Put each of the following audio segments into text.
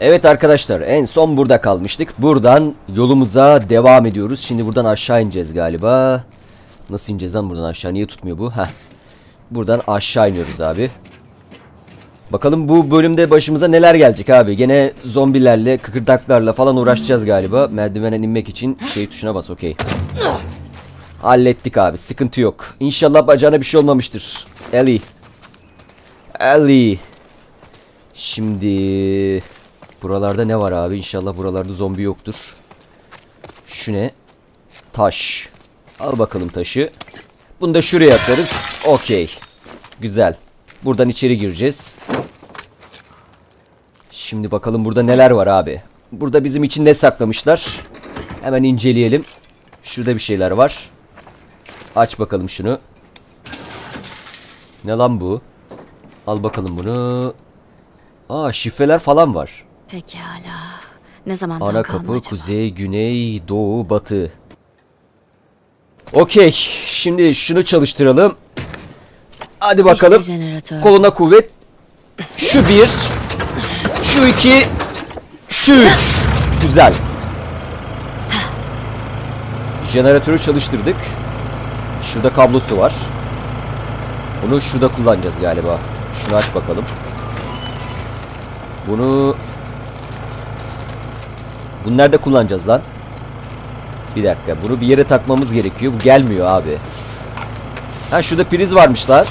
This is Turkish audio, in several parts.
Evet arkadaşlar, en son burada kalmıştık. Buradan yolumuza devam ediyoruz. Şimdi buradan aşağı ineceğiz galiba. Nasıl ineceğiz lan buradan aşağı? Niye tutmuyor bu? Heh. Buradan aşağı iniyoruz abi. Bakalım bu bölümde başımıza neler gelecek abi. Gene zombilerle, kıkırdaklarla falan uğraşacağız galiba. Merdivenden inmek için şey tuşuna bas, okey. Hallettik abi, sıkıntı yok. İnşallah bacağına bir şey olmamıştır. Ellie. Ellie. Şimdi buralarda ne var abi? İnşallah buralarda zombi yoktur. Şu ne? Taş. Al bakalım taşı. Bunu da şuraya atarız. Okey. Güzel. Buradan içeri gireceğiz. Şimdi bakalım burada neler var abi. Burada bizim için ne saklamışlar? Hemen inceleyelim. Şurada bir şeyler var. Aç bakalım şunu. Ne lan bu? Al bakalım bunu. Aa, şifreler falan var. Pekala. Ne zamandan kalma acaba? Ana kapı, kuzey, güney, doğu, batı. Okey. Şimdi şunu çalıştıralım. Hadi bakalım. İşte jeneratör. Koluna kuvvet. Şu bir. Şu iki. Şu üç. Güzel. Jeneratörü çalıştırdık. Şurada kablosu var. Bunu şurada kullanacağız galiba. Şunu aç bakalım. Bunu nerede kullanacağız lan? Bir dakika. Bunu bir yere takmamız gerekiyor. Bu gelmiyor abi. Ha, şurada priz varmış lan.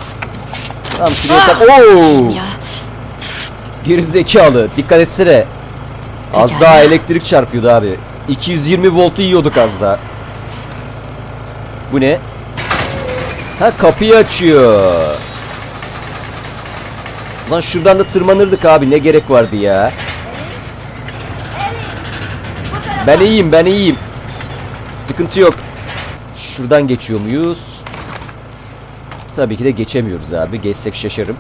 Tamam, şuraya tak. Ooo. Gerizekalı. Dikkat etsene. Az daha elektrik çarpıyordu abi. 220 voltu yiyorduk az daha. Bu ne? Ha, kapıyı açıyor. Lan şuradan da tırmanırdık abi. Ne gerek vardı ya? Ben iyiyim, ben iyiyim. Sıkıntı yok. Şuradan geçiyor muyuz? Tabii ki de geçemiyoruz abi. Geçsek şaşarım.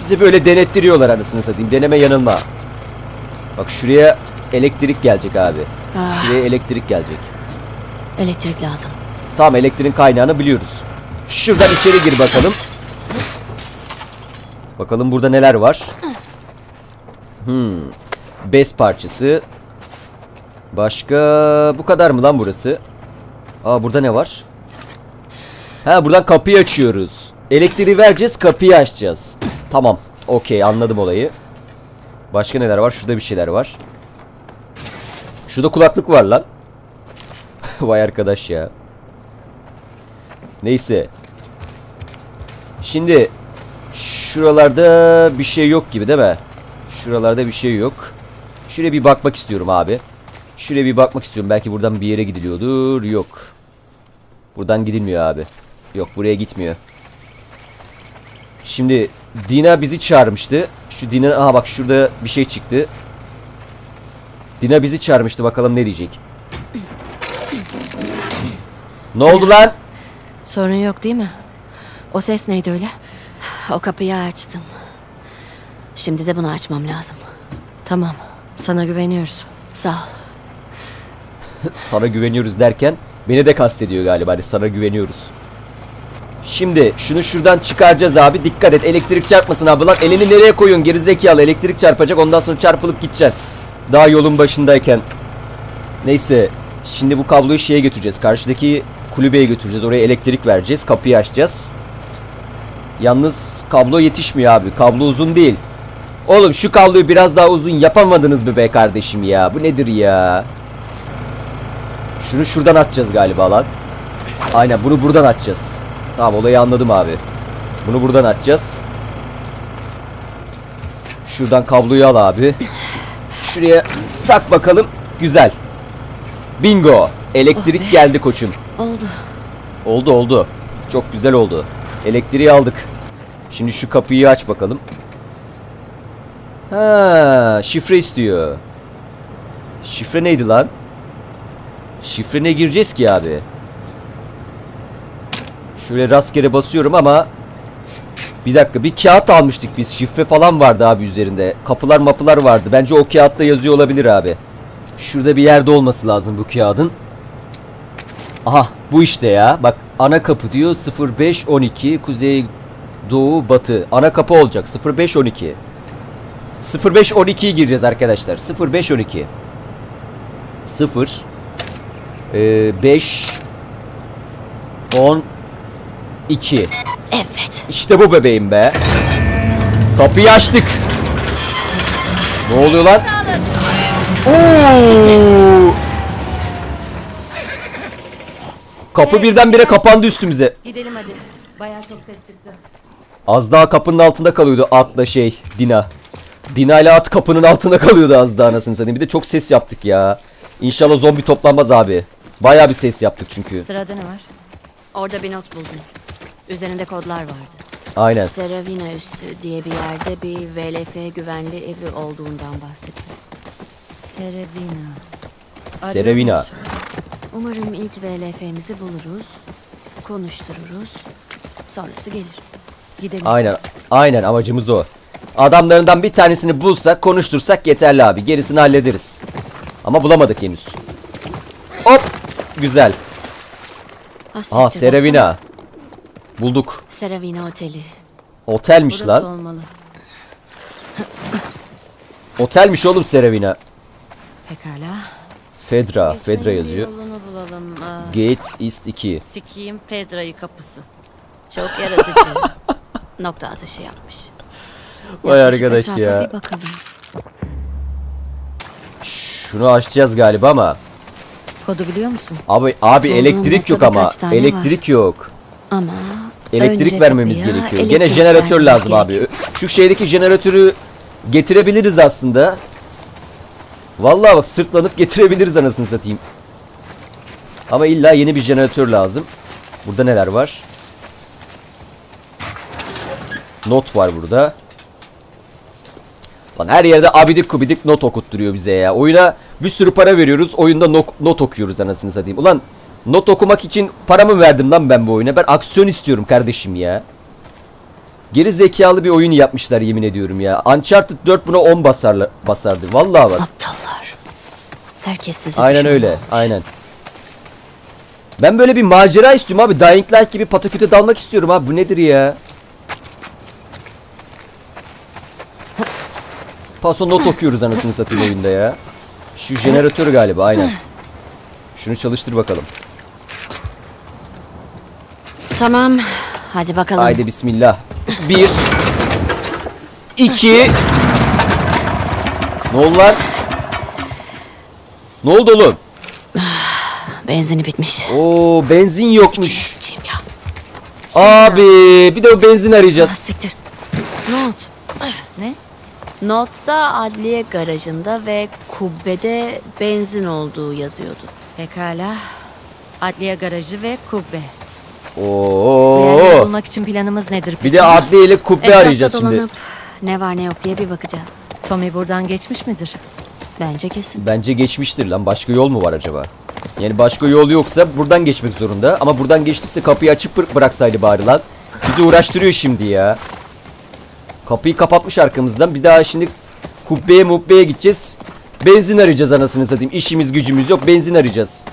Bizi böyle denettiriyorlar anasını satayım. Deneme yanılma. Bak şuraya elektrik gelecek abi. Şuraya elektrik gelecek. Elektrik lazım. Tamam, elektriğin kaynağını biliyoruz. Şuradan içeri gir bakalım. Bakalım burada neler var. Bez parçası. Başka bu kadar mı lan burası? Aa, burada ne var? Ha, buradan kapıyı açıyoruz. Elektriği vereceğiz, kapıyı açacağız. Tamam, okey, anladım olayı. Başka neler var? Şurada bir şeyler var. Şurada kulaklık var lan. Vay arkadaş ya. Neyse. Şimdi şuralarda bir şey yok gibi değil mi? Şuralarda bir şey yok. Şuraya bir bakmak istiyorum abi. Şuraya bir bakmak istiyorum. Belki buradan bir yere gidiliyordur. Yok. Buradan gidilmiyor abi. Yok, buraya gitmiyor. Şimdi Dina bizi çağırmıştı. Şu Dina, aha bak şurada bir şey çıktı. Dina bizi çağırmıştı. Bakalım ne diyecek. Ne oldu lan? Sorun yok değil mi? O ses neydi öyle? O kapıyı açtım. Şimdi de bunu açmam lazım. Tamam. Sana güveniyoruz. Sağ ol. Sana güveniyoruz derken beni de kastediyor galiba. Hani sana güveniyoruz. Şimdi şunu şuradan çıkaracağız abi. Dikkat et, elektrik çarpmasın abi lan. Elini nereye koyuyorsun gerizekalı? Elektrik çarpacak, ondan sonra çarpılıp gideceksin. Daha yolun başındayken. Neyse. Şimdi bu kabloyu şeye götüreceğiz. Karşıdaki kulübeye götüreceğiz. Oraya elektrik vereceğiz. Kapıyı açacağız. Yalnız kablo yetişmiyor abi. Kablo uzun değil. Oğlum şu kabloyu biraz daha uzun yapamadınız mı be kardeşim ya? Bu nedir ya? Şunu şuradan atacağız galiba lan. Aynen, bunu buradan atacağız. Tamam, olayı anladım abi. Bunu buradan atacağız. Şuradan kabloyu al abi. Şuraya tak bakalım. Güzel. Bingo. Elektrik geldi koçum. Oldu. Oldu oldu. Çok güzel oldu. Elektriği aldık. Şimdi şu kapıyı aç bakalım. Ha, şifre istiyor. Şifre neydi lan? Şifre ne gireceğiz ki abi? Şöyle rastgele basıyorum ama bir dakika, bir kağıt almıştık biz. Şifre falan vardı abi üzerinde. Kapılar mapılar vardı. Bence o kağıtta yazıyor olabilir abi. Şurada bir yerde olması lazım bu kağıdın. Aha, bu işte ya. Bak, ana kapı diyor. 0512 kuzey doğu batı. Ana kapı olacak. 0512. 05-12'ye gireceğiz arkadaşlar. 05-12. 0 5 10 2. Evet. İşte bu bebeğim be. Kapıyı açtık. Ne oluyor lan? Oo! Kapı birdenbire kapandı üstümüze. Gidelim hadi. Bayağı çok ses çıktı. Az daha kapının altında kalıyordu atla şey Dina. Dina ile at kapının altında kalıyordu az daha anasını satayım. Bir de çok ses yaptık ya. İnşallah zombi toplanmaz abi. Bayağı bir ses yaptık çünkü. Sırada ne var? Orada bir not buldum. Üzerinde kodlar vardı. Aynen. Serevena üssü diye bir yerde bir VLF güvenli evi olduğundan bahsediyor. Serevena. Serevena. Umarım ilk VLF'mizi buluruz. Konuştururuz. Sonrası gelir. Gidelim. Aynen. Aynen amacımız o. Adamlarından bir tanesini bulsak, konuştursak yeterli abi. Gerisini hallederiz. Ama bulamadık henüz. Hop. Güzel. Aa Serevena. Bulduk. Serevena Oteli. Otelmiş burası lan. Olmalı. Otelmiş oğlum Serevena. Pekala. Fedra. Geçmenin Fedra yazıyor. Gate East 2. Sikiyim Fedra'yı kapısı. Çok yaratıcı. Nokta atışı yapmış. Vay arkadaş ya. Şunu açacağız galiba ama. Kodu biliyor musun? Abi elektrik yok ama. Elektrik yok. Ama elektrik vermemiz gerekiyor. Gene jeneratör lazım abi. Şu şeydeki jeneratörü getirebiliriz aslında. Vallahi bak sırtlanıp getirebiliriz anasını satayım. Ama illa yeni bir jeneratör lazım. Burada neler var? Not var burada. Lan her yerde abidik kubidik not okutturuyor bize ya. Oyuna bir sürü para veriyoruz. Oyunda not okuyoruz anasını satayım. Ulan not okumak için paramı verdim lan ben bu oyuna. Ben aksiyon istiyorum kardeşim ya. Geri zekalı bir oyun yapmışlar yemin ediyorum ya. Uncharted 4 buna 10 basardı. Vallahi bak. Aptallar. Herkes size aynen öyle. Olmuş. Aynen. Ben böyle bir macera istiyorum abi. Dying Light gibi pataküte dalmak istiyorum abi. Bu nedir ya? Paso not okuyoruz anasını satayım oyunda ya. Şu jeneratörü galiba aynen. Şunu çalıştır bakalım. Tamam. Hadi bakalım. Haydi bismillah. 1 2. Ne oldu lan? Ne oldu oğlum? Benzini bitmiş. Oo benzin yokmuş. Abi bir de o benzin arayacağız. Siktir. Not. Ne? Notta adliye garajında ve kubbede benzin olduğu yazıyordu. Pekala. Adliye garajı ve kubbe. Oo. Bulmak için planımız nedir? Peki? Bir de adliye ile kubbe arayacağız şimdi. Ne var ne yok diye bir bakacağız. Tommy buradan geçmiş midir? Bence kesin. Bence geçmiştir lan. Başka yol mu var acaba? Yani başka yol yoksa buradan geçmek zorunda. Ama buradan geçtiyse kapıyı açıp bıraksaydı bari lan. Bizi uğraştırıyor şimdi ya. Kapıyı kapatmış arkamızdan. Bir daha şimdi kubbeye mubbeye gideceğiz. Benzin arayacağız anasını satayım. İşimiz gücümüz yok. Benzin arayacağız.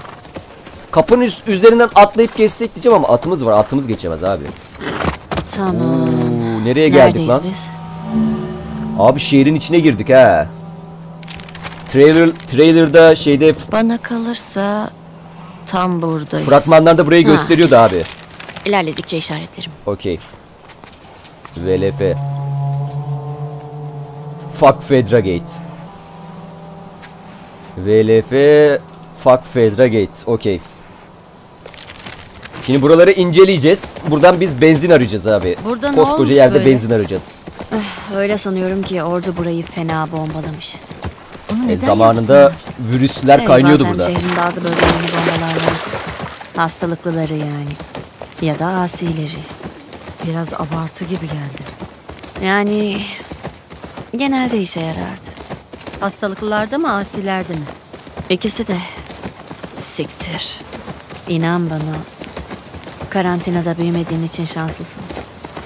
Kapının üzerinden atlayıp geçsek diyeceğim ama atımız var. Atımız geçemez abi. Tamam. Oo, nereye geldik neredeyiz lan? Biz? Abi şehrin içine girdik ha. Trailer'da şeyde... Bana kalırsa tam buradayız. Fragmanlarda burayı gösteriyordu işte. Abi. İlerledikçe işaretlerim. Okey. VLF. Fuck Fedra Gate. VLF Fuck Fedra Gate. Okey. Şimdi buraları inceleyeceğiz. Buradan biz benzin arayacağız abi. Burada koskoca yerde böyle? Benzin arayacağız. Öyle sanıyorum ki ordu burayı fena bombalamış. Zamanında yapsınlar? Virüsler kaynıyordu burada. Şehrin bazı bölgelerinde bombalar var. Hastalıklıları yani. Ya da asileri. Biraz abartı gibi geldi. Yani... Genelde işe yarardı. Hastalıklılarda mı asilerde mi? İkisi de. Siktir. İnan bana. Karantinada büyümediğin için şanslısın.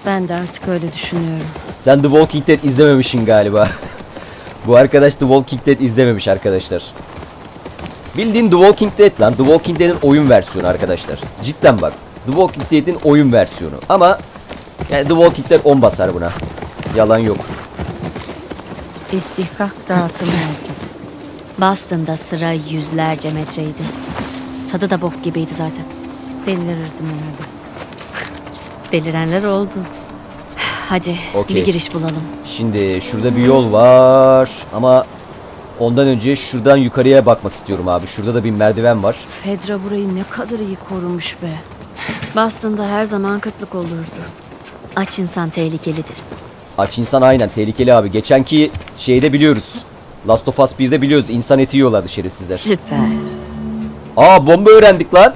Ben de artık öyle düşünüyorum. Sen The Walking Dead izlememişsin galiba. Bu arkadaş The Walking Dead izlememiş arkadaşlar. Bildiğin The Walking Dead lan. The Walking Dead'in oyun versiyonu arkadaşlar. Cidden bak. The Walking Dead'in oyun versiyonu. Ama yani The Walking Dead 10 basar buna. Yalan yok. İstihkak dağıtım merkezi. Boston'da sıra yüzlerce metreydi. Tadı da bok gibiydi zaten. Delirirdim herhalde. Delirenler oldu. Hadi okay, bir giriş bulalım. Şimdi şurada bir yol var ama ondan önce şuradan yukarıya bakmak istiyorum abi. Şurada da bir merdiven var. Fedra burayı ne kadar iyi korumuş be. Boston'da her zaman kıtlık olurdu. Aç insan tehlikelidir. Aç insan aynen tehlikeli abi. Geçenki şeyde biliyoruz. Last of Us 1'de biliyoruz. İnsan eti yiyorlardı şerefsizler. Süper. Aa bomba öğrendik lan.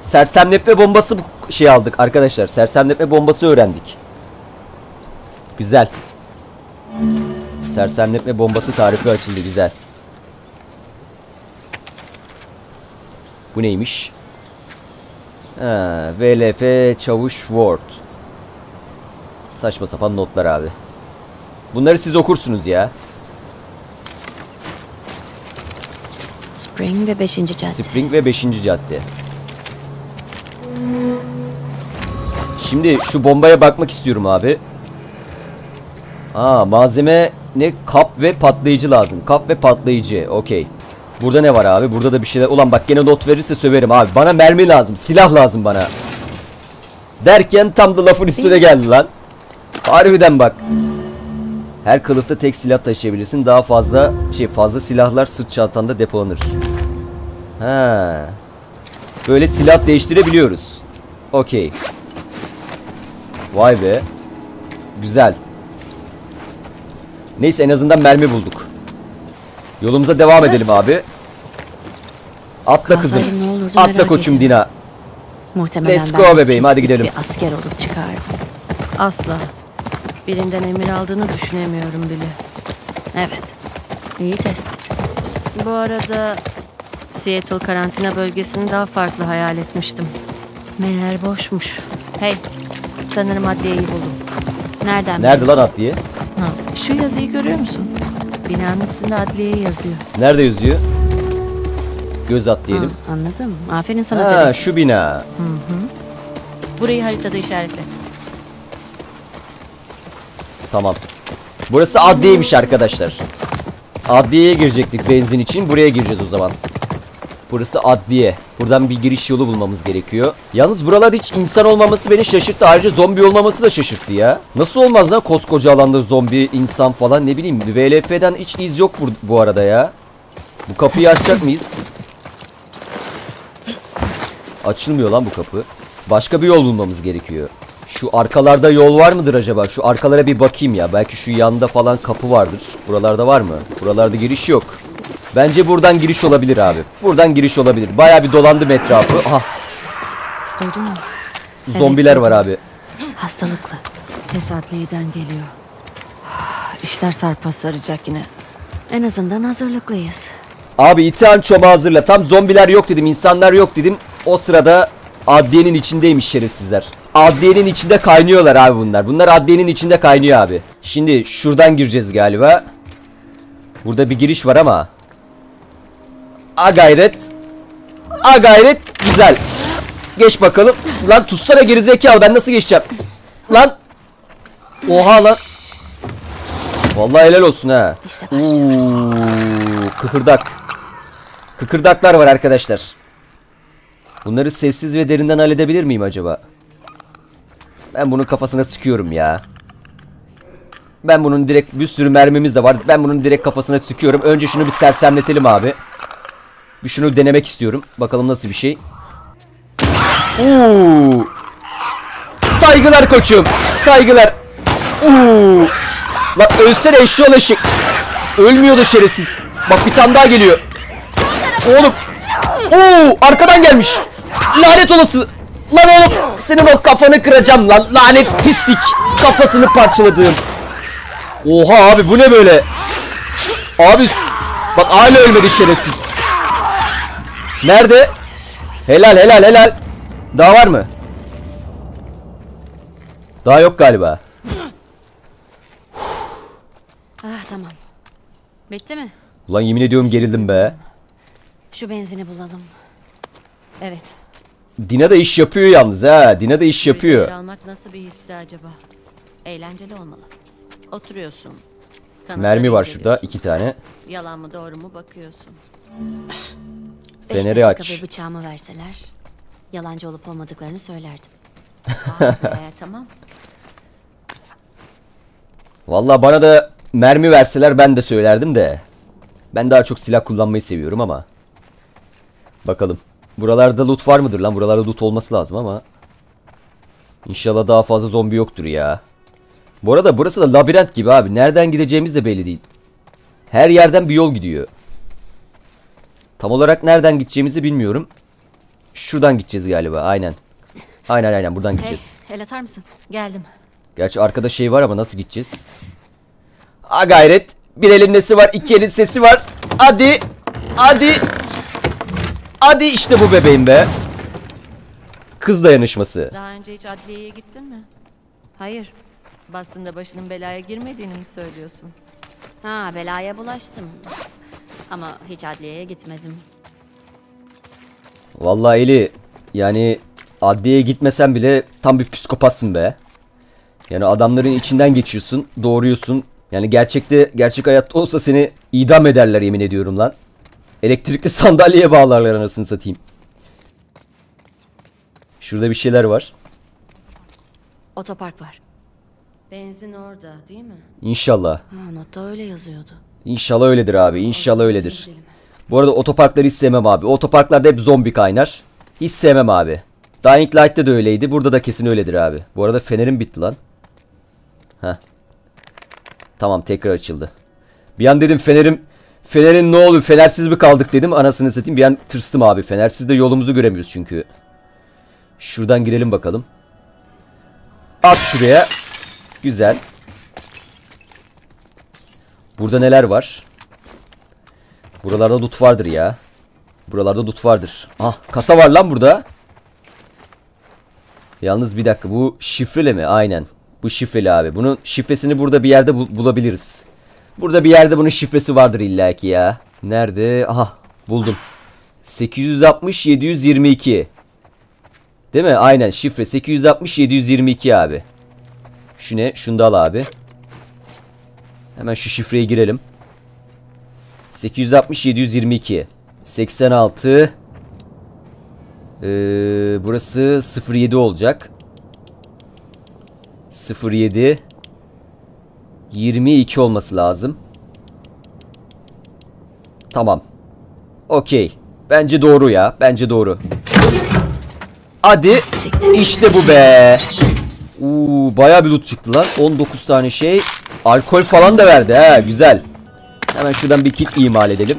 Sersemletme bombası şey aldık arkadaşlar. Sersemletme bombası öğrendik. Güzel. Sersemletme bombası tarifi açıldı. Güzel. Bu neymiş? Ha, VLF Çavuş Word. Saçma sapan notlar abi. Bunları siz okursunuz ya. Spring ve 5. cadde. Spring ve 5. cadde. Şimdi şu bombaya bakmak istiyorum abi. Aa malzeme ne? Kap ve patlayıcı lazım. Kap ve patlayıcı. Okey. Burada ne var abi? Burada da bir şeyler. Ulan bak gene not verirse söverim abi. Bana mermi lazım. Silah lazım bana. Derken tam da lafın üstüne geldi lan. Harbiden bak. Her kılıfta tek silah taşıyabilirsin. Daha fazla fazla silahlar sırt çantanda depolanır. Ha. Böyle silah değiştirebiliyoruz. Okey. Vay be. Güzel. Neyse en azından mermi bulduk. Yolumuza devam edelim abi. Atla kızım. Atla koçum Dina. Let's go bebeğim, hadi gidelim. Bir asker olup çıkardım. Asla. Birinden emir aldığını düşünemiyorum bile. Evet. İyi tespit. Bu arada Seattle karantina bölgesini daha farklı hayal etmiştim. Meğer boşmuş. Hey. Sanırım adliyeyi buldum. Nereden? Nerede lan adliye? Ha, şu yazıyı görüyor musun? Binanın üstünde adliye yazıyor. Nerede yazıyor? Göz at diyelim. Ha, anladım. Aferin sana. Ha, dedim. Şu bina. Hı-hı. Burayı haritada işaretle. Tamam. Burası adliyeymiş arkadaşlar. Adliyeye girecektik benzin için. Buraya gireceğiz o zaman. Burası adliye. Buradan bir giriş yolu bulmamız gerekiyor. Yalnız buralar hiç insan olmaması beni şaşırttı. Ayrıca zombi olmaması da şaşırttı ya. Nasıl olmaz lan koskoca alanda zombi, insan falan, ne bileyim. VLF'den hiç iz yok bu arada ya. Bu kapıyı açacak mıyız? Açılmıyor lan bu kapı. Başka bir yol bulmamız gerekiyor. Şu arkalarda yol var mıdır acaba? Şu arkalara bir bakayım ya. Belki şu yanda falan kapı vardır. Buralarda var mı? Buralarda giriş yok. Bence buradan giriş olabilir abi. Buradan giriş olabilir. Bayağı bir dolandım etrafı. Aha. Duydun mu? Zombiler evet, var abi. Hastalıklı. Ses adliyeden geliyor. İşler sarpa saracak yine. En azından hazırlıklıyız. Abi iten çoma hazırla. Tam zombiler yok dedim. İnsanlar yok dedim. O sırada adliyenin içindeymiş şerefsizler. Adliyenin içinde kaynıyorlar abi bunlar. Bunlar adliyenin içinde kaynıyor abi. Şimdi şuradan gireceğiz galiba. Burada bir giriş var ama. A gayret. A gayret. Güzel. Geç bakalım. Lan tutsana gerizekalı. Ben nasıl geçeceğim? Lan. Oha lan. Vallahi helal olsun ha. İşte başlıyoruz. Oo, kıkırdak. Kıkırdaklar var arkadaşlar. Bunları sessiz ve derinden halledebilir miyim acaba? Ben bunun kafasına sıkıyorum ya. Ben bunun direkt, bir sürü mermimiz de var. Ben bunun direkt kafasına sıkıyorum. Önce şunu bir sersemletelim abi. Bir şunu denemek istiyorum. Bakalım nasıl bir şey. Uuu. Saygılar koçum. Saygılar. Uuu. Lan ölsene eşşoğlu eşek. Ölmüyordu şerefsiz. Bak bir tane daha geliyor. Oğlum. Uuu. Arkadan gelmiş. Lanet olası. Lan oğlum. Senin o kafanı kıracağım lan. Lanet pislik. Kafasını parçaladığım. Oha abi bu ne böyle? Abi. Bak hala ölmedi şerefsiz. Nerede? Helal helal helal. Daha var mı? Daha yok galiba. Ah tamam. Bitti mi? Ulan yemin ediyorum gerildim be. Şu benzini bulalım. Evet. Dina da iş yapıyor yalnız ha. Dina da iş yapıyor. Almak nasıl bir histi acaba? Eğlenceli olmalı. Oturuyorsun. Mermi var şurada 2 tane. Yalan mı doğru mu bakıyorsun? Feneri aç. Bıçağımı verseler yalancı olup olmadıklarını söylerdim. Tamam. Vallahi bana da mermi verseler ben de söylerdim de. Ben daha çok silah kullanmayı seviyorum ama. Bakalım. Buralarda loot var mıdır lan? Buralarda loot olması lazım ama. İnşallah daha fazla zombi yoktur ya. Bu arada burası da labirent gibi abi. Nereden gideceğimiz de belli değil. Her yerden bir yol gidiyor. Tam olarak nereden gideceğimizi bilmiyorum. Şuradan gideceğiz galiba. Aynen. Aynen buradan gideceğiz. Hey, el atar mısın? Geldim. Gerçi arkada şey var ama nasıl gideceğiz? A gayret. Bir elin nesi var, 2 elin sesi var. Hadi. Hadi. Hadi işte bu bebeğim be. Kız dayanışması. Daha önce hiç adliyeye gittin mi? Hayır. Basında başının belaya girmediğini mi söylüyorsun? Ha, belaya bulaştım. Ama hiç adliyeye gitmedim. Vallahi Eli, yani adliyeye gitmesen bile tam bir psikopatsın be. Yani adamların içinden geçiyorsun, doğuruyorsun. Yani gerçek hayatta olsa seni idam ederler yemin ediyorum lan. Elektrikli sandalyeye bağlarlar anasını satayım. Şurada bir şeyler var. Otopark var. Benzin orada değil mi? İnşallah. Ha, notta öyle yazıyordu. İnşallah öyledir abi. İnşallah öyledir. Bu arada otoparkları hiç sevmem abi. Otoparklarda hep zombi kaynar. Hiç sevmem abi. Dying Light'te de öyleydi. Burada da kesin öyledir abi. Bu arada fenerim bitti lan. Heh. Tamam, tekrar açıldı. Bir an dedim fenerin ne oluyor? Fenersiz mi kaldık dedim. Anasını satayım. Bir an tırstım abi. Fenersiz de yolumuzu göremiyoruz çünkü. Şuradan girelim bakalım. At şuraya. Güzel. Burada neler var? Buralarda loot vardır ya. Buralarda loot vardır. Ah, kasa var lan burada. Yalnız bir dakika, bu şifreli mi? Aynen. Bu şifreli abi. Bunun şifresini burada bir yerde bulabiliriz. Burada bir yerde bunun şifresi vardır illaki ya. Nerede? Aha, buldum. 860-722. Değil mi? Aynen, şifre 860-722 abi. Şu ne? Şunu da al abi. Hemen şu şifreye girelim. 860-722. 86. Burası 07 olacak. 07. 22 olması lazım. Tamam. Okey. Bence doğru ya. Bence doğru. Hadi. İşte bu be. Uuu, bayağı bir loot çıktı lan. 19 tane şey. Alkol falan da verdi he, güzel. Hemen şuradan bir kit imal edelim.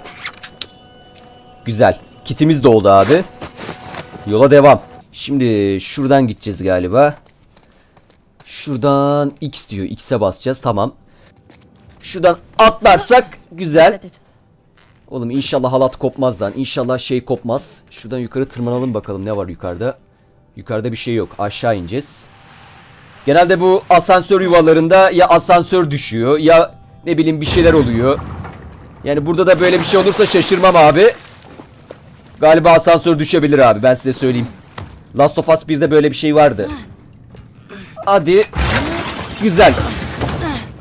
Güzel. Kitimiz de oldu abi. Yola devam. Şimdi şuradan gideceğiz galiba. Şuradan X diyor. X'e basacağız, tamam. Şuradan atlarsak güzel. Oğlum inşallah halat kopmaz lan. İnşallah şey kopmaz. Şuradan yukarı tırmanalım bakalım ne var yukarıda. Yukarıda bir şey yok. Aşağı ineceğiz. Genelde bu asansör yuvalarında ya asansör düşüyor ya ne bileyim bir şeyler oluyor. Yani burada da böyle bir şey olursa şaşırmam abi. Galiba asansör düşebilir abi, ben size söyleyeyim. Last of Us 1'de böyle bir şey vardı. Hadi. Güzel.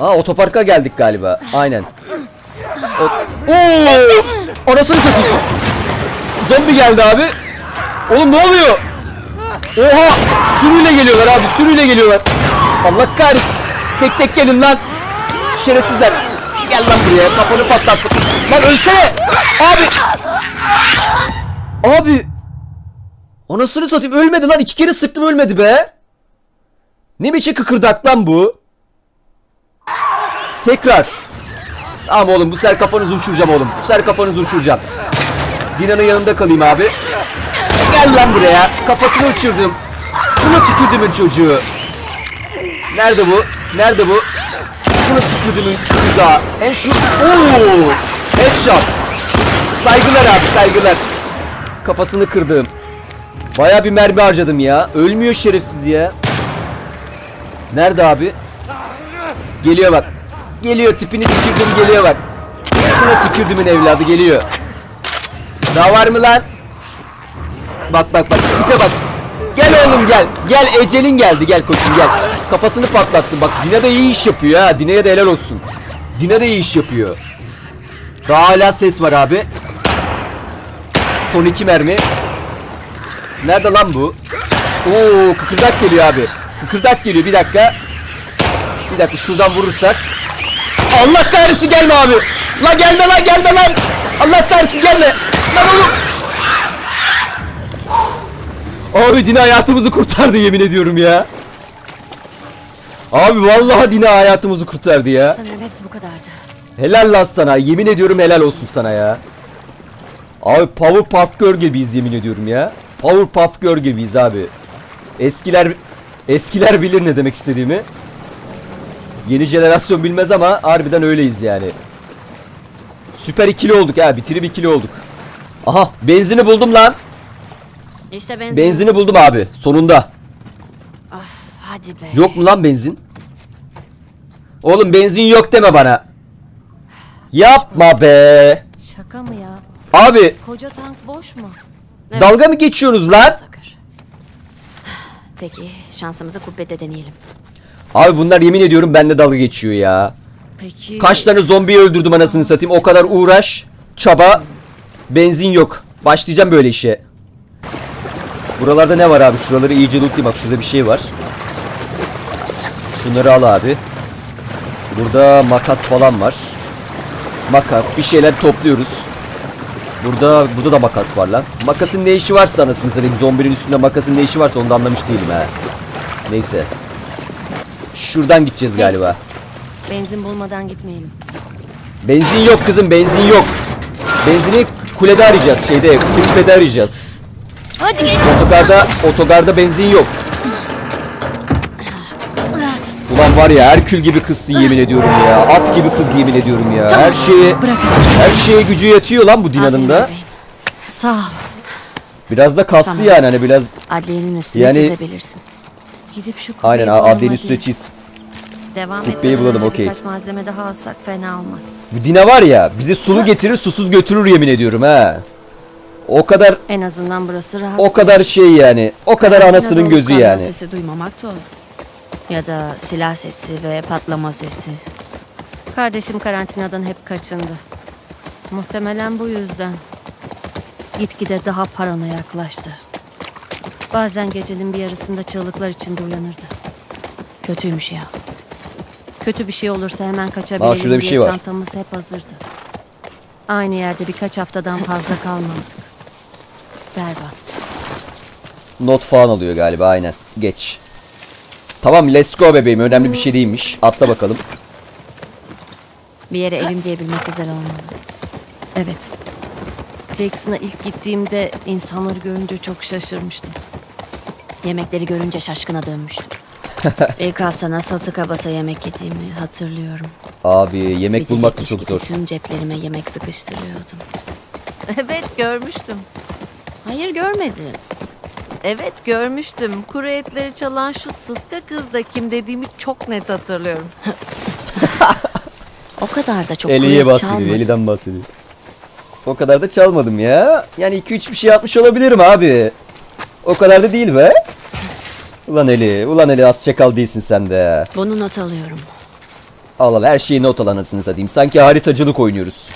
Aa, otoparka geldik galiba. Aynen. Oo! Anasını satayım. Zombi geldi abi. Oğlum ne oluyor? Oha! Sürüyle geliyorlar abi, sürüyle geliyorlar. Allah kahretsin. Tek tek gelin lan. Şerefsizler. Gel lan buraya, kafanı patlattım. Lan ölsene! Abi! Abi! Anasını satayım, ölmedi lan. 2 kere sıktım, ölmedi be. Ne biçim kıkırdak lan bu? Tekrar. Tamam oğlum, bu sefer kafanızı uçuracağım oğlum. Bu sefer kafanızı uçuracağım. Dina'nın yanında kalayım abi. Gel lan buraya. Kafasını uçurdum. Sına tükürdümün çocuğu. Nerede bu? Nerede bu? Sına tükürdümün çocuğu daha. En şu... Ooo! Headshot. Saygılar abi, saygılar. Kafasını kırdım. Bayağı bir mermi harcadım ya. Ölmüyor şerefsiz ya. Nerede abi? Geliyor bak. Geliyor, tipini tükürdüm, geliyor bak. Sına tükürdümün evladı geliyor. Daha var mı lan? Bak bak bak, tipe bak. Gel oğlum gel. Gel, ecelin geldi, gel koçum gel. Kafasını patlattım bak. Dina da iyi iş yapıyor ha. Dina'ya da helal olsun. Dina da iyi iş yapıyor. Daha hala ses var abi. Son 2 mermi. Nerede lan bu? Oo, kıkırdak geliyor abi. Kıkırdak geliyor, bir dakika. Bir dakika, şuradan vurursak. Allah kahretsin, gelme abi. Lan gelme lan, gelme lan. Allah kahretsin, gelme. Lan oğlum. Abi Dina hayatımızı kurtardı, yemin ediyorum ya. Abi vallahi Dina hayatımızı kurtardı ya. Sanırım hepsi bu kadardı. Helal lan sana, yemin ediyorum helal olsun sana ya. Abi Powerpuff Girl gibiyiz yemin ediyorum ya. Powerpuff Girl gibiyiz abi. Eskiler bilir ne demek istediğimi. Yeni jenerasyon bilmez ama harbiden öyleyiz yani. Süper ikili olduk ha, bitirip ikili olduk. Aha, benzini buldum lan. İşte benzini buldum abi sonunda. Ah, hadi be. Yok mu lan benzin? Oğlum benzin yok deme bana. Yapma be. Şaka mı ya? Abi. Koca tank boş mu? Evet. Dalga mı geçiyorsunuz lan? Peki şansımızı kubbede deneyelim. Abi bunlar yemin ediyorum benimle dalga geçiyor ya. Peki. Kaç tane zombiyi öldürdüm anasını satayım. O kadar uğraş, çaba, benzin yok. Başlayacağım böyle işe. Buralarda ne var abi? Şuraları iyice lootlayayım. Bak şurada bir şey var. Şunları al abi. Burada makas falan var. Makas, bir şeyler topluyoruz. Burada da makas var lan. Makasın ne işi varsa anasını satayım. Zombinin üstünde makasın ne işi varsa onu da anlamış değilim ha. Neyse. Şuradan gideceğiz galiba. Benzin bulmadan gitmeyelim. Benzin yok kızım, benzin yok. Benzini kulede arayacağız, kulübede arayacağız. Hadi gel. Otogarda benzin yok. Ulan var ya, Herkül gibi kızsın yemin ediyorum ya. At gibi kız yemin ediyorum ya. Her şeye gücü yetiyor lan bu Dina'nın da. Sağ ol. Biraz da kaslı tamam. Yani hani biraz. Adliyenin üstüne yani... çizebilirsin. Gidip şu aynen adliyenin üstüne çiz. Kubbeyi bulalım, okey. Birkaç malzeme daha alsak fena olmaz. Bu Dina var ya, bizi sulu getirir susuz götürür yemin ediyorum ha. O kadar. En azından burası rahat. O kadar şey yani. O kadar anasının gözü yani. Sesi duymamak da olur. Ya da silah sesi ve patlama sesi. Kardeşim karantinadan hep kaçındı. Muhtemelen bu yüzden. Gitgide daha paranoya yaklaştı. Bazen gecenin bir yarısında çığlıklar içinde uyanırdı. Kötüymüş ya. Kötü bir şey olursa hemen kaçabilelim diye çantamız hep hazırdı. Aynı yerde birkaç haftadan fazla kalmadık. Berbat. Not falan alıyor galiba, aynen. Geç. Tamam, let's go bebeğim. Önemli bir şey değilmiş. Atla bakalım. Bir yere evim diyebilmek güzel olmalı. Evet. Jackson'a ilk gittiğimde insanları görünce çok şaşırmıştım. Yemekleri görünce şaşkına dönmüştüm. İlk hafta nasıl tıka basa yemek yediğimi hatırlıyorum. Abi yemek bulmak da çok zor. Tüm ceplerime yemek sıkıştırıyordum. Evet görmüştüm. Hayır görmedin. Evet görmüştüm. Kuru etleri çalan şu sıska kız da kim dediğimi çok net hatırlıyorum. O kadar da çok Ellie'ye bahsediyor. Ellie'den bahsediyor. O kadar da çalmadım ya. Yani 2-3 bir şey atmış olabilirim abi. O kadar da değil be. Ulan Ellie az çakal değilsin sen de. Bunu not alıyorum. Al her şeyi not al anasını satayım. Sanki haritacılık oynuyoruz.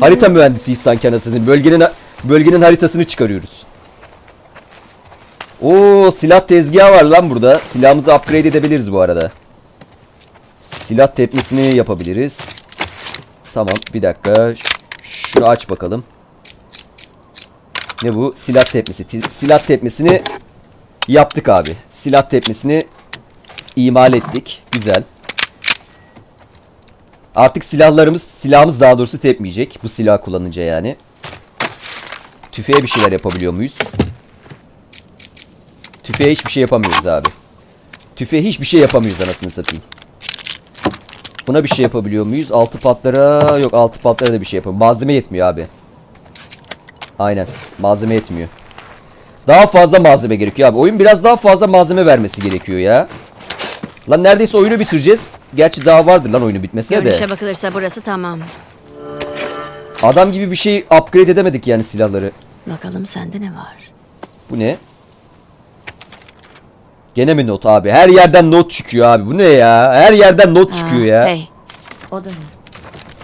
Harita mühendisiyiz sanki anasını satayım. Bölgenin haritasını çıkarıyoruz. Oo, silah tezgahı var lan burada. Silahımızı upgrade edebiliriz bu arada. Silah tepmesini yapabiliriz. Tamam, bir dakika. Şunu aç bakalım. Ne bu? Silah tepmesi. Silah tepmesini yaptık abi. Silah tepmesini imal ettik. Güzel. Artık silahımız daha doğrusu tepmeyecek. Bu silah kullanınca yani. Tüfeğe bir şeyler yapabiliyor muyuz? Tüfeğe hiçbir şey yapamıyoruz abi. Tüfeğe hiçbir şey yapamıyoruz anasını satayım. Buna bir şey yapabiliyor muyuz? Altı patlara... Yok, altı patlara da bir şey yapamıyoruz. Malzeme yetmiyor abi. Aynen. Malzeme yetmiyor. Daha fazla malzeme gerekiyor abi. Oyun biraz daha fazla malzeme vermesi gerekiyor ya. Lan neredeyse oyunu bitireceğiz. Gerçi daha vardır lan oyunu bitmesine de. Görünüşe bakılırsa burası tamam. Adam gibi bir şey upgrade edemedik yani silahları. Bakalım sende ne var? Bu ne? Gene mi not abi? Her yerden not çıkıyor abi. Bu ne ya? Her yerden not çıkıyor ya. Hey. O da ne?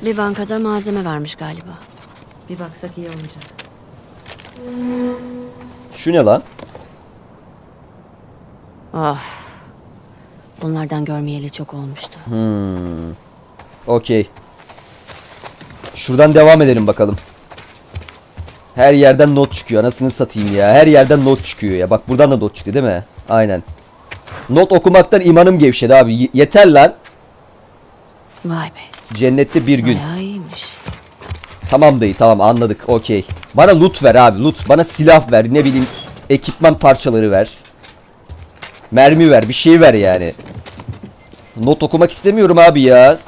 Bir bankada malzeme varmış galiba. Bir baksak iyi olacak. Şu ne lan? Ah. Bunlardan görmeyeli çok olmuştu. Okey. Şuradan devam edelim bakalım. Her yerden not çıkıyor. Anasını satayım ya. Her yerden not çıkıyor ya. Bak buradan da not çıktı değil mi? Aynen. Not okumaktan imanım gevşedi abi. Yeter lan. Vay be. Cennette bir gün. Bayağı iyiymiş. Tamam dayı, tamam anladık. Okey. Bana loot ver abi, loot. Bana silah ver, ne bileyim, ekipman parçaları ver. Mermi ver, bir şey ver yani. Not okumak istemiyorum abi ya.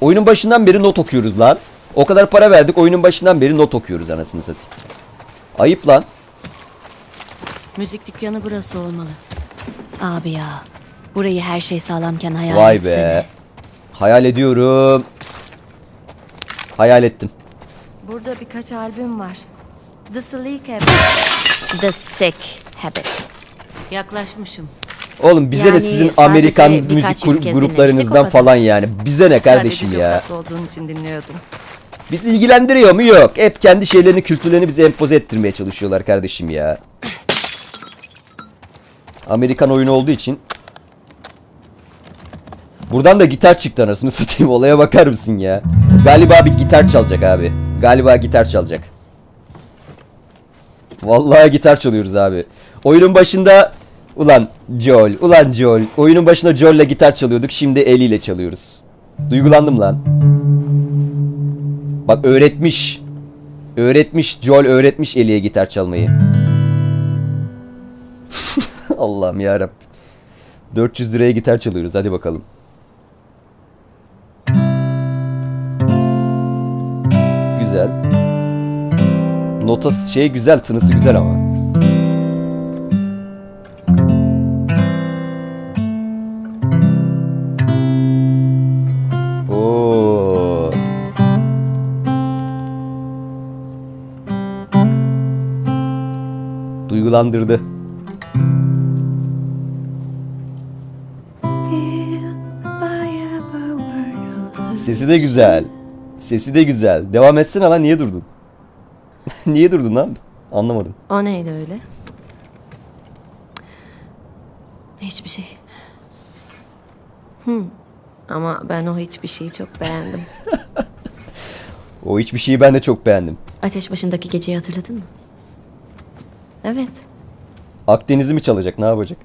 Oyunun başından beri not okuyoruz lan. O kadar para verdik, oyunun başından beri not okuyoruz anasını satayım. Ayıp lan. Müzik dükkanı burası olmalı. Abi ya. Burayı her şey sağlamken hayal Vay etsene. Be. Hayal ediyorum. Hayal ettim. Burada birkaç albüm var. The Sleek Habit. The Sick Habit. Yaklaşmışım. Oğlum bize yani de sizin Amerikan müzik gruplarınızdan falan yani. Bize ne kardeşim ya. Olduğum için dinliyordum. Bizi ilgilendiriyor mu? Yok. Hep kendi şeylerini, kültürlerini bize empoze ettirmeye çalışıyorlar kardeşim ya. Amerikan oyunu olduğu için. Buradan da gitar çıktı anasını satayım. Olaya bakar mısın ya? Galiba bir gitar çalacak abi. Galiba gitar çalacak. Vallahi gitar çalıyoruz abi. Oyunun başında ulan Joel. Oyunun başında Joel'le gitar çalıyorduk. Şimdi Ellie ile çalıyoruz. Duygulandım lan. Bak öğretmiş. Öğretmiş. Joel öğretmiş Ellie'ye gitar çalmayı. Allah'ım yarabbim. 400 liraya gitar çalıyoruz. Hadi bakalım. Güzel. Notası şey güzel, tınısı güzel ama. Oo. Duygulandırdı. Sesi de güzel. Sesi de güzel. Devam etsene lan, niye durdun? Niye durdun lan? Anlamadım. O neydi öyle? Hiçbir şey. Ama ben o hiçbir şeyi çok beğendim. O hiçbir şeyi ben de çok beğendim. Ateş başındaki geceyi hatırladın mı? Evet. Akdeniz'i mi çalacak, ne yapacak?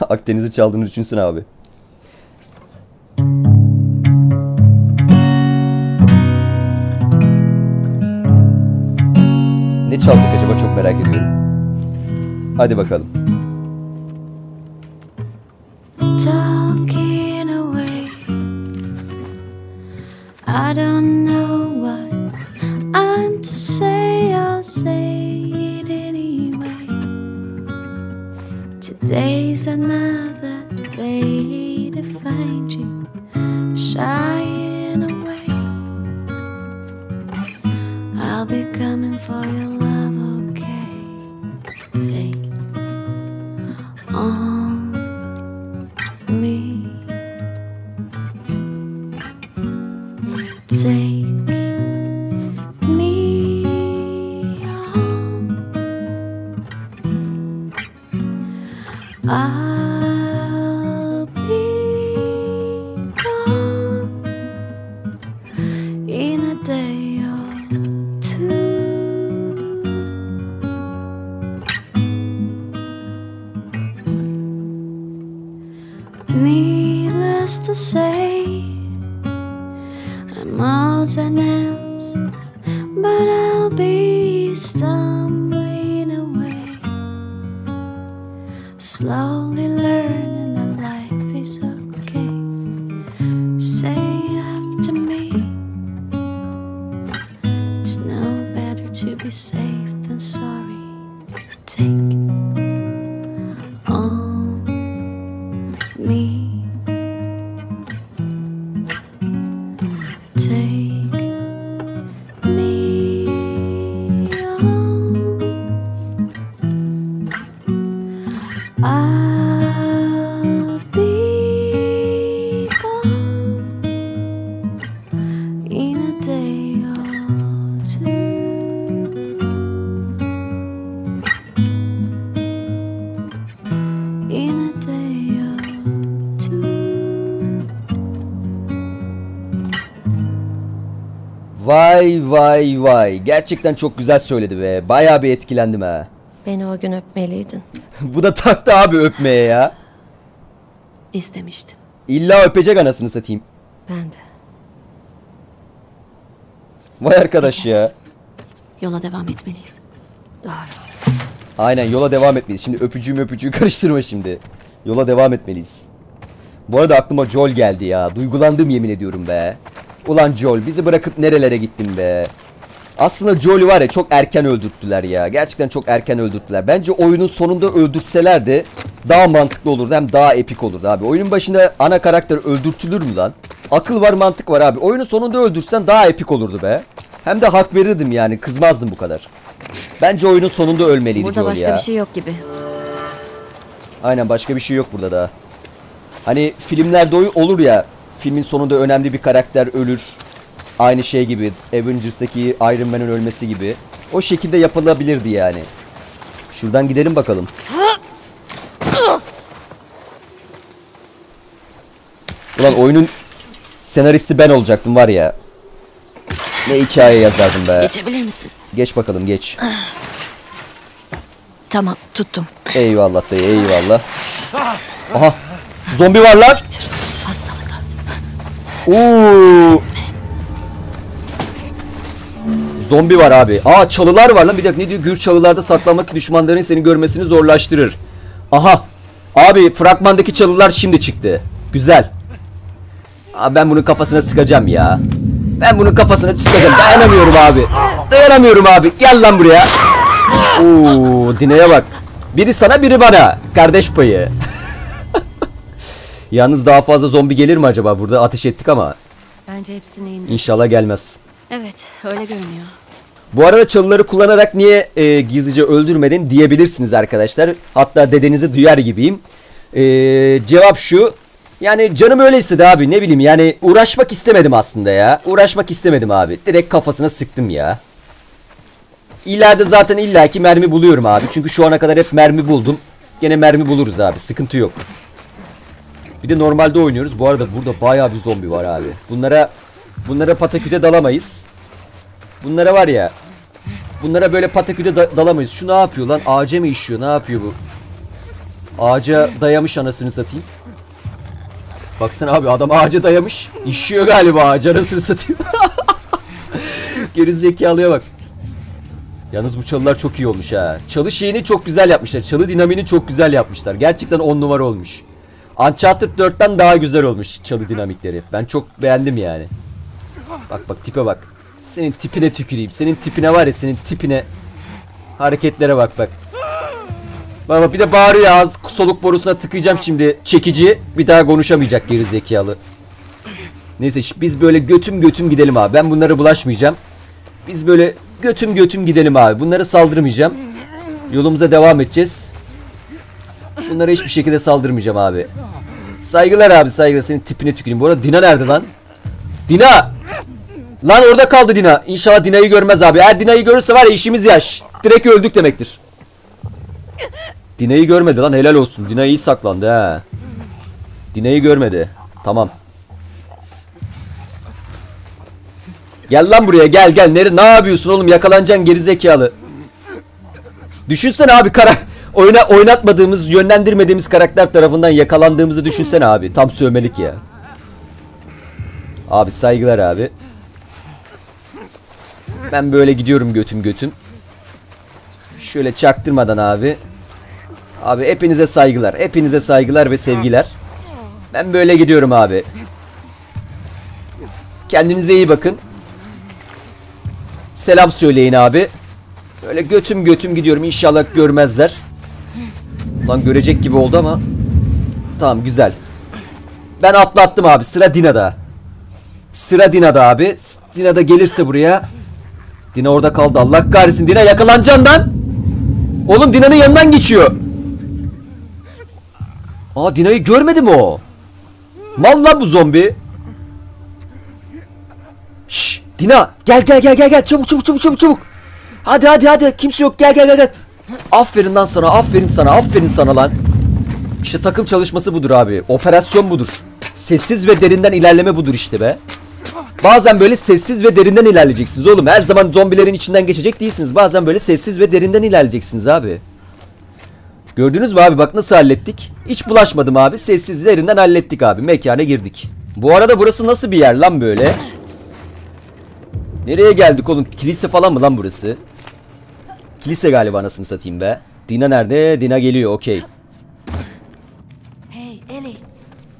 Akdeniz'i çaldığını düşünsün abi. Ne çalacak acaba, çok merak ediyorum. Hadi bakalım. I'll be gone Vay vay vay. Gerçekten çok güzel söyledi be. Bayağı bir etkilendim ha. Beni o gün öpmeliydin. Bu da taktı abi öpmeye ya. İstemiştim. İlla öpecek anasını satayım. Ben de. Vay arkadaş ya. Yola devam etmeliyiz. Doğru. Aynen yola devam etmeliyiz. Şimdi öpücüğü karıştırma şimdi. Yola devam etmeliyiz. Bu arada aklıma Joel geldi ya. Duygulandım yemin ediyorum be. Ulan Joel bizi bırakıp nerelere gittin be. Aslında Joel'i var ya çok erken öldürttüler ya. Gerçekten çok erken öldürttüler. Bence oyunun sonunda öldürtselerdi daha mantıklı olurdu. Hem daha epik olurdu abi. Oyunun başında ana karakter öldürtülür mü lan? Akıl var mantık var abi. Oyunun sonunda öldürsen daha epik olurdu be. Hem de hak verirdim yani. Kızmazdım bu kadar. Bence oyunun sonunda ölmeliydi Joel ya. Burada başka bir şey yok gibi. Aynen başka bir şey yok burada da. Hani filmlerde olur ya. Filmin sonunda önemli bir karakter ölür. Aynı şey gibi. Avengers'taki Iron Man'ın ölmesi gibi. O şekilde yapılabilirdi yani. Şuradan gidelim bakalım. Ulan oyunun senaristi ben olacaktım var ya. Ne hikaye yazardım be. Geçebilir misin? Geç bakalım geç. Tamam tuttum. Eyvallah dayı eyvallah. Aha zombi var lan. Ooo. Zombi var abi. Aa çalılar var lan bir dakika ne diyor? Gür çalılarda saklanmak düşmanların seni görmesini zorlaştırır. Aha. Abi fragmandaki çalılar şimdi çıktı. Güzel. Aa, ben bunun kafasına sıkacağım ya. Ben bunun kafasına sıkacağım. Dayanamıyorum abi. Dayanamıyorum abi. Gel lan buraya. Oo, Dina'ya bak. Biri sana biri bana. Kardeş payı. Yalnız daha fazla zombi gelir mi acaba? Burada ateş ettik ama. Bence hepsini indir. İnşallah gelmez. Evet öyle görünüyor. Bu arada çalıları kullanarak niye gizlice öldürmedin diyebilirsiniz arkadaşlar. Hatta dedenizi duyar gibiyim. Cevap şu. Yani canım öyle istedi abi ne bileyim yani uğraşmak istemedim aslında ya. Uğraşmak istemedim abi. Direkt kafasına sıktım ya. İleride zaten illaki mermi buluyorum abi. Çünkü şu ana kadar hep mermi buldum. Gene mermi buluruz abi sıkıntı yok. Bir de normalde oynuyoruz. Bu arada burada bayağı bir zombi var abi. Bunlara pataküte dalamayız. Bunlara var ya. Bunlara böyle pataküte dalamayız. Şu ne yapıyor lan? Ağaca mı işiyor? Ne yapıyor bu? Ağaca dayamış anasını satayım. Baksana abi adam ağaca dayamış. İşiyor galiba ağaca anasını satayım. Gerizekalıya bak. Yalnız bu çalılar çok iyi olmuş ha. Çalı şeyini çok güzel yapmışlar. Çalı dinamini çok güzel yapmışlar. Gerçekten 10 numara olmuş. Uncharted 4'ten daha güzel olmuş çalı dinamikleri. Ben çok beğendim yani. Bak bak tipe bak. Senin tipine tüküreyim. Senin tipine var ya senin tipine. Hareketlere bak bak. Bak bir de bağırıyor ağız soluk borusuna tıkayacağım şimdi. Çekici bir daha konuşamayacak geri zekalı. Neyse biz böyle götüm gidelim abi. Ben bunlara bulaşmayacağım. Biz böyle götüm gidelim abi. Bunlara saldırmayacağım. Yolumuza devam edeceğiz. Bunlara hiçbir şekilde saldırmayacağım abi. Saygılar abi saygılar. Senin tipine tüküreyim. Bu arada Dina nerede lan? Dina! Lan orada kaldı Dina. İnşallah Dina'yı görmez abi. Eğer Dina'yı görürse var ya işimiz yaş. Direkt öldük demektir. Dina'yı görmedi lan helal olsun. Dina iyi saklandı ha. Dina'yı görmedi. Tamam. Gel lan buraya gel. Ne yapıyorsun oğlum yakalanacaksın gerizekalı. Düşünsene abi oynatmadığımız yönlendirmediğimiz karakter tarafından yakalandığımızı düşünsene abi. Tam sövmelik ya. Abi saygılar abi. Ben böyle gidiyorum götüm. Şöyle çaktırmadan abi. Abi hepinize saygılar. Hepinize saygılar ve sevgiler. Ben böyle gidiyorum abi. Kendinize iyi bakın. Selam söyleyin abi. Böyle götüm gidiyorum. İnşallah görmezler. Lan görecek gibi oldu ama. Tamam güzel. Ben atlattım abi. Sıra Dina'da. Sıra Dina'da abi. Dina'da gelirse buraya. Dina orada kaldı. Allah kahretsin. Dina yakalanacaksın lan. Oğlum Dina'nın yanından geçiyor. Aa Dina'yı görmedi mi o? Mal lan bu zombi. Şşş Dina gel çabuk. Hadi kimse yok gel. Aferin lan sana aferin sana lan. İşte takım çalışması budur abi. Operasyon budur. Sessiz ve derinden ilerleme budur işte be. Bazen böyle sessiz ve derinden ilerleyeceksiniz oğlum. Her zaman zombilerin içinden geçecek değilsiniz. Bazen böyle sessiz ve derinden ilerleyeceksiniz abi. Gördünüz mü abi, bak nasıl hallettik. Hiç bulaşmadım abi. Sessiz derinden hallettik abi. Mekana girdik. Bu arada burası nasıl bir yer lan böyle? Nereye geldik oğlum? Kilise falan mı lan burası? Kilise galiba, anasını satayım be. Dina nerede? Dina geliyor, okey. Hey Ellie,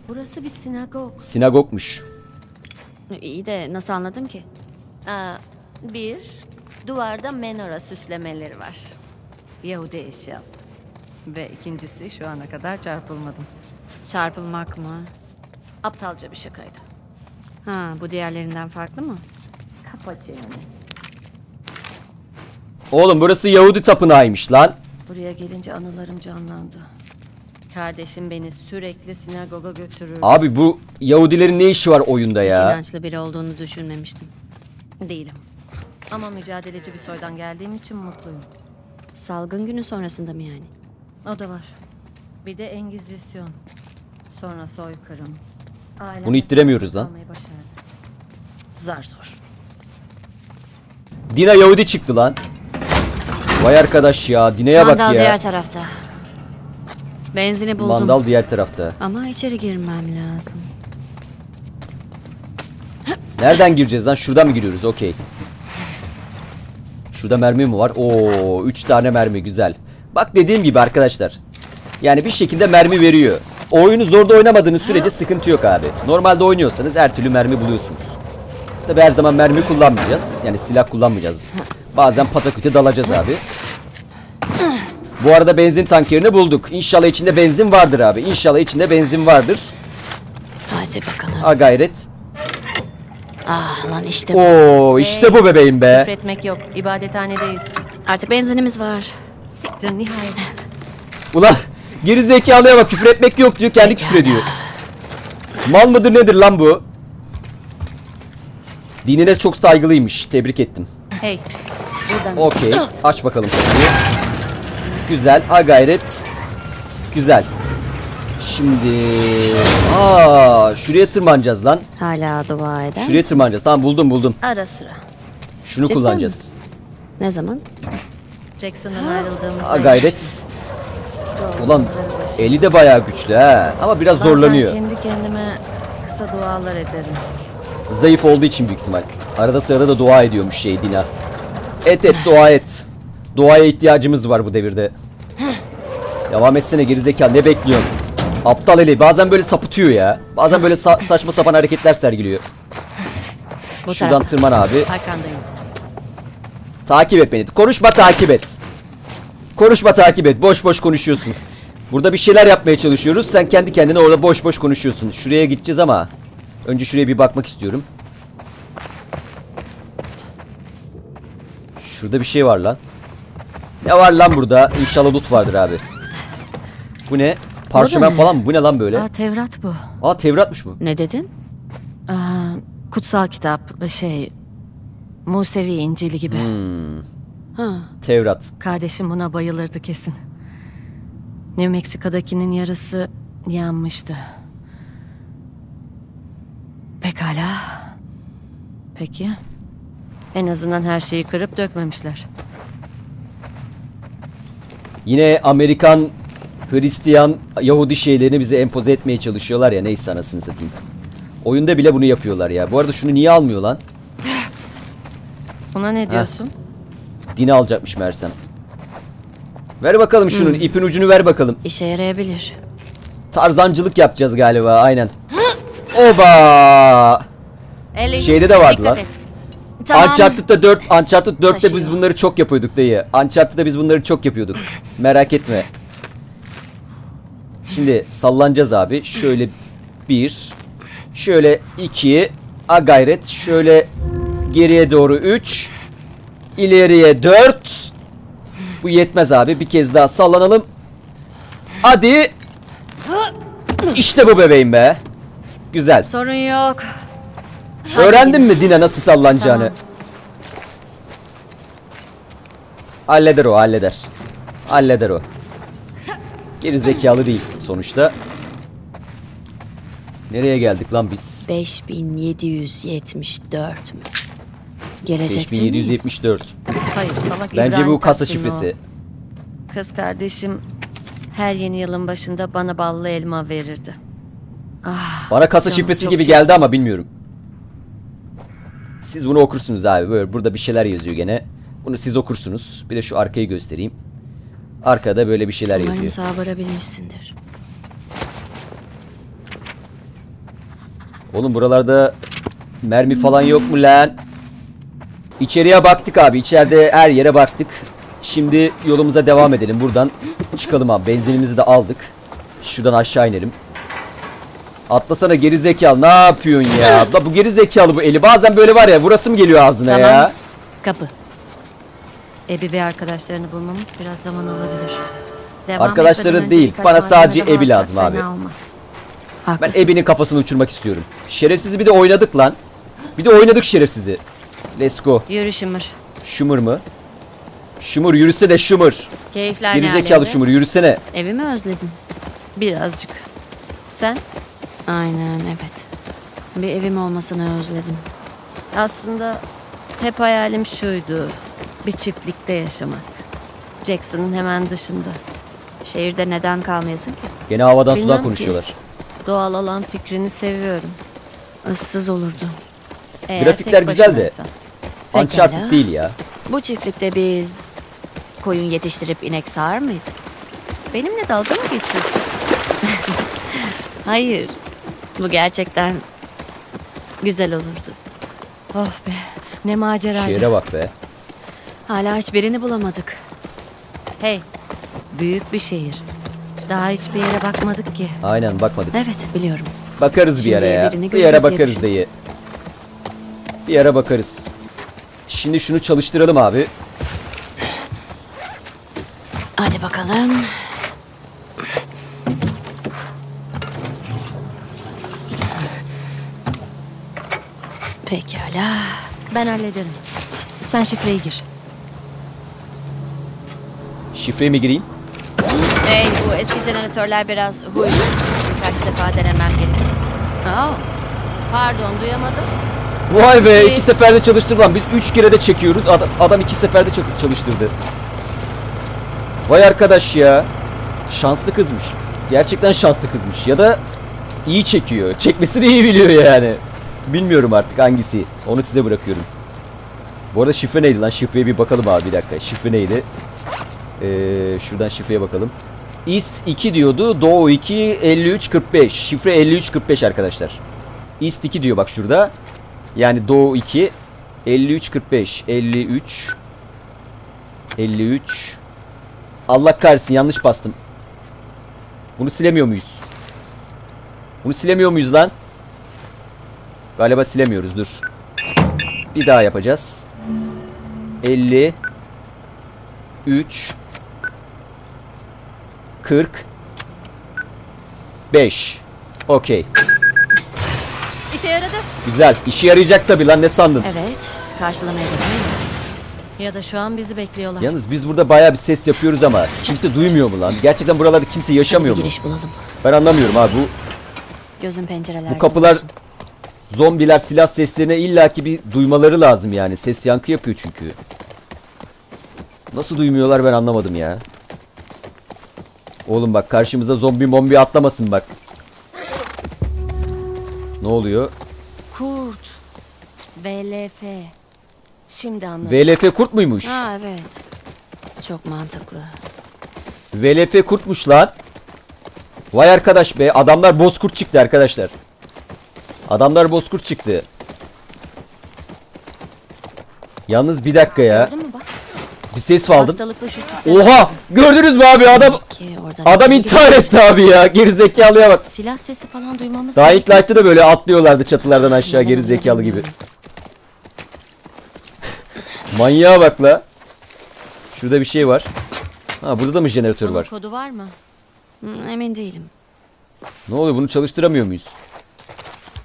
burası bir sinagog. Sinagogmuş. İyi de nasıl anladın ki? Bir, duvarda menora süslemeleri var. Yahudi eşyası. Ve ikincisi, şu ana kadar çarpılmadım. Çarpılmak mı? Aptalca bir şakaydı. Ha, bu diğerlerinden farklı mı? Kapaçayım. Oğlum burası Yahudi tapınağıymış lan. Buraya gelince anılarım canlandı. Kardeşim beni sürekli sinagoga götürür. Abi bu Yahudilerin ne işi var oyunda ya? Hiç inançlı biri olduğunu düşünmemiştim. Değilim. Ama mücadeleci bir soydan geldiğim için mutluyum. Salgın günü sonrasında mı yani? O da var. Bir de Engizisyon. Sonra soykırım. Ailem. Bunu ittiremiyoruz lan. Zar zor. Dina Yahudi çıktı lan. Vay arkadaş ya, Dina'ya bak ya. Mandal diğer tarafta. Benzini buldum. Mandal diğer tarafta. Ama içeri girmem lazım. Nereden gireceğiz lan? Şuradan mı giriyoruz? Okey. Şurada mermi mi var? Oo, 3 tane mermi, güzel. Bak dediğim gibi arkadaşlar. Yani bir şekilde mermi veriyor. O oyunu zorda oynamadığınız sürece sıkıntı yok abi. Normalde oynuyorsanız her türlü mermi buluyorsunuz. Tabi her zaman mermi kullanmayacağız. Yani silah kullanmayacağız. Bazen pataküte dalacağız abi. Bu arada benzin tankerini bulduk. İnşallah içinde benzin vardır abi. İnşallah içinde benzin vardır. Hadi bakalım. A gayret. Ah lan işte bu. Oo, işte bu bebeğim be. Küfretmek yok. İbadethanedeyiz. Artık benzinimiz var. Siktir nihayet. Ulan geri zekalıya bak, küfür etmek yok diyor, kendi küfür ediyor. Mal mıdır nedir lan bu? Dinine çok saygılıymış. Tebrik ettim. Hey. Okey. Aç bakalım kapıyı. Güzel. Ha gayret. Güzel. Şimdi şuraya tırmanacağız lan. Hala dua eder. Şuraya tırmanacağız. Tamam, buldum. Ara sıra. Şunu Jackson kullanacağız. Ne zaman? Jackson'dan ayrıldığımızda. Ha gayret. Ulan eli de bayağı güçlü ha. Ama biraz zorlanıyor. Kendi kendime kısa dualar ederim. Zayıf olduğu için büyük ihtimal. Arada sırada da dua ediyormuş şey Dina. Et dua et. Duaya ihtiyacımız var bu devirde. Devam etsene gerizekalı, ne bekliyorsun? Aptal Eli bazen böyle sapıtıyor ya. Bazen böyle saçma sapan hareketler sergiliyor. Şuradan tırman abi. Takip et beni. Konuşma, takip et. Konuşma, takip et. Boş boş konuşuyorsun. Burada bir şeyler yapmaya çalışıyoruz. Sen kendi kendine orada boş boş konuşuyorsun. Şuraya gideceğiz ama önce şuraya bir bakmak istiyorum. Şurada bir şey var lan. Ne var lan burada? İnşallah loot vardır abi. Bu ne? Parşömen falan mı? Bu ne lan böyle? Aa, Tevrat bu. Aa, Tevratmış bu. Ne dedin? Aa, kutsal kitap, Musevi İncil'i gibi. Ha. Tevrat. Kardeşim buna bayılırdı kesin. New Meksika'dakinin yarısı yanmıştı. Pekala. Peki. En azından her şeyi kırıp dökmemişler. Yine Amerikan, Hristiyan, Yahudi şeylerini bize empoze etmeye çalışıyorlar ya, neyse anasını satayım. Oyunda bile bunu yapıyorlar ya. Bu arada şunu niye almıyor lan? Buna ne diyorsun? Dina alacakmış mersem. Ver bakalım şunun ipin ucunu, ver bakalım. İşe yarayabilir. Tarzancılık yapacağız galiba, aynen. Oba! Şeyde de vardı lan. Tamam. Uncharted 4'te biz bunları çok yapıyorduk dayı. Uncharted'da biz bunları çok yapıyorduk. Merak etme. Şimdi sallanacağız abi. Şöyle bir. Şöyle iki. A gayret. Şöyle geriye doğru 3. İleriye 4. Bu yetmez abi. Bir kez daha sallanalım. Hadi. İşte bu bebeğim be. Güzel. Sorun yok. Öğrendin mi Dina nasıl sallanacağını? Tamam. Halleder o, halleder. Halleder o. Geri zekalı değil sonuçta. Nereye geldik lan biz? 5774 mü? Gelecekte 5774. Hayır salak. Bence İbrahim bu kasa şifresi. O. Kız kardeşim her yeni yılın başında bana ballı elma verirdi. Ah, bana kasa şifresi gibi geldi ama bilmiyorum. Siz bunu okursunuz abi. Böyle burada bir şeyler yazıyor gene. Bunu siz okursunuz. Bir de şu arkayı göstereyim. Arkada böyle bir şeyler yazıyor. Umarım varabilmişsindir. Oğlum buralarda mermi falan yok mu lan? İçeriye baktık abi. İçeride her yere baktık. Şimdi yolumuza devam edelim. Buradan çıkalım abi. Benzinimizi de aldık. Şuradan aşağı inelim. Atlasana geri zekalı. Ne yapıyorsun ya? Bu geri zekalı bu eli. Bazen böyle var ya, vurasım geliyor ağzına tamam ya. Kapı. Abby ve arkadaşlarını bulmamız biraz zaman olabilir. Devam arkadaşları değil. Bana sadece Abby lazım abi. Ben Abby'nin kafasını uçurmak istiyorum. Şerefsizi bir de oynadık lan. Bir de oynadık şerefsizi. Let's go. Yürü Şumur. Şumur mu? Şumur yürüsene Şumur. Keyifler geri zekalı Şumur yürüsene. Evi mi özledin? Birazcık. Sen? Aynen evet. Bir evim olmasını özledim. Aslında hep hayalim şuydu. Bir çiftlikte yaşamak. Jackson'ın hemen dışında. Şehirde neden kalmayasın ki? Gene havadan sudan konuşuyorlar. Ki, doğal alan fikrini seviyorum. Issız olurdu. Eğer grafikler güzel de. Uncharted değil ya. Bu çiftlikte biz koyun yetiştirip inek sağar mıydık? Benimle dalga mı geçiyorsun? Hayır. Bu gerçekten güzel olurdu. Oh be. Ne maceraydı. Şehre bak be. Hala hiçbirini bulamadık. Hey. Büyük bir şehir. Daha hiçbir yere bakmadık ki. Aynen bakmadık. Evet biliyorum. Bakarız şimdi bir yere ya. Bir yere bakarız dayı. Bir yere bakarız. Şimdi şunu çalıştıralım abi. Hadi bakalım. Pekala. Ben hallederim. Sen şifreyi gir. Şifreye mi gireyim? Hey, bu eski jeneratörler biraz huylu. Birkaç defa denemem gerekiyor. Oh. Pardon, duyamadım. Vay be, 2 seferde çalıştırdı lan. Biz 3 kere de çekiyoruz. Adam 2 seferde çalıştırdı. Vay arkadaş ya. Şanslı kızmış. Gerçekten şanslı kızmış. Ya da iyi çekiyor. Çekmesini iyi biliyor yani. Bilmiyorum artık hangisi. Onu size bırakıyorum. Bu arada şifre neydi lan? Şifreye bir bakalım abi, bir dakika. Şifre neydi? Şuradan şifreye bakalım. East 2 diyordu. Doğu 2 5345. Şifre 5345 arkadaşlar. East 2 diyor bak şurada. Yani Doğu 2 5345. 53 Allah kahretsin yanlış bastım. Bunu silemiyor muyuz? Bunu silemiyor muyuz lan? Galiba silemiyoruz. Dur. Bir daha yapacağız. 53 45. Okey. İşe yaradı. Güzel. İşe yarayacak tabii lan, ne sandın? Evet. Karşılamaya gidelim. Ya da şu an bizi bekliyorlar. Yalnız biz burada bayağı bir ses yapıyoruz ama kimse duymuyor mu lan? Gerçekten buralarda kimse yaşamıyor mu? Giriş bulalım. Ben anlamıyorum abi bu. Gözüm pencerelerde. Bu kapılar olsun. Zombiler silah seslerine illaki bir duymaları lazım yani. Ses yankı yapıyor çünkü. Nasıl duymuyorlar ben anlamadım ya. Oğlum bak karşımıza zombi mombi atlamasın bak. Ne oluyor? Kurt. VLF. Şimdi anladım. VLF kurt muymuş? Ha evet. Çok mantıklı. VLF kurtmuş lan. Vay arkadaş be, adamlar bozkurt çıktı arkadaşlar. Adamlar bozkurt çıktı. Yalnız bir dakika ya. Bir ses aldım. Oha! Gördünüz mü abi adam? Adam intihar etti abi ya. Gerizekalıya bak. Silah sesi falan duymamız. Dying Light'ta da böyle atlıyorlardı çatılardan aşağı gerizekalı gibi. Manyağa bak la. Şurada bir şey var. Ha burada da mı jeneratör var? Kodu var mı? Emin değilim. Ne oluyor? Bunu çalıştıramıyor muyuz?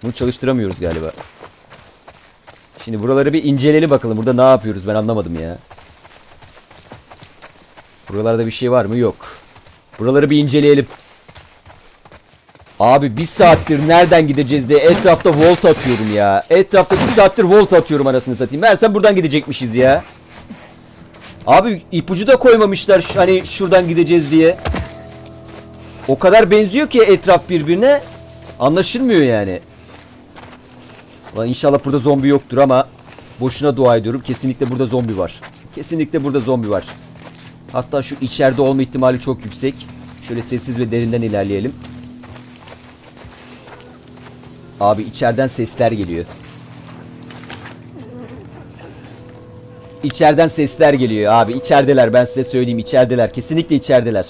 Bunu çalıştıramıyoruz galiba. Şimdi buraları bir inceleyelim bakalım. Burada ne yapıyoruz ben anlamadım ya. Buralarda bir şey var mı? Yok. Buraları bir inceleyelim. Abi bir saattir nereden gideceğiz diye etrafta volt atıyorum ya. Etrafta bir saattir volt atıyorum anasını satayım. Meğersem buradan gidecekmişiz ya. Abi ipucu da koymamışlar hani şuradan gideceğiz diye. O kadar benziyor ki etraf birbirine. Anlaşılmıyor yani. Ulan inşallah burada zombi yoktur ama boşuna dua ediyorum. Kesinlikle burada zombi var. Kesinlikle burada zombi var. Hatta şu içeride olma ihtimali çok yüksek. Şöyle sessiz ve derinden ilerleyelim. Abi içeriden sesler geliyor. İçeriden sesler geliyor abi. İçerideler, ben size söyleyeyim, içerideler. Kesinlikle içerideler.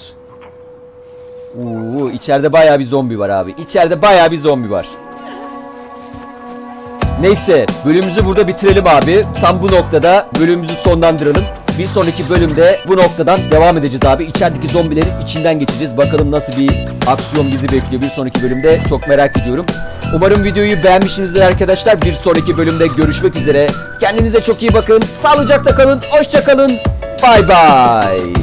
İçeride bayağı bir zombi var abi. İçeride bayağı bir zombi var. Neyse, bölümümüzü burada bitirelim abi. Tam bu noktada bölümümüzü sonlandıralım. Bir sonraki bölümde bu noktadan devam edeceğiz abi. İçerideki zombilerin içinden geçeceğiz. Bakalım nasıl bir aksiyon bizi bekliyor bir sonraki bölümde. Çok merak ediyorum. Umarım videoyu beğenmişsinizdir arkadaşlar. Bir sonraki bölümde görüşmek üzere. Kendinize çok iyi bakın. Sağlıcakla kalın. Hoşça kalın. Bay bay.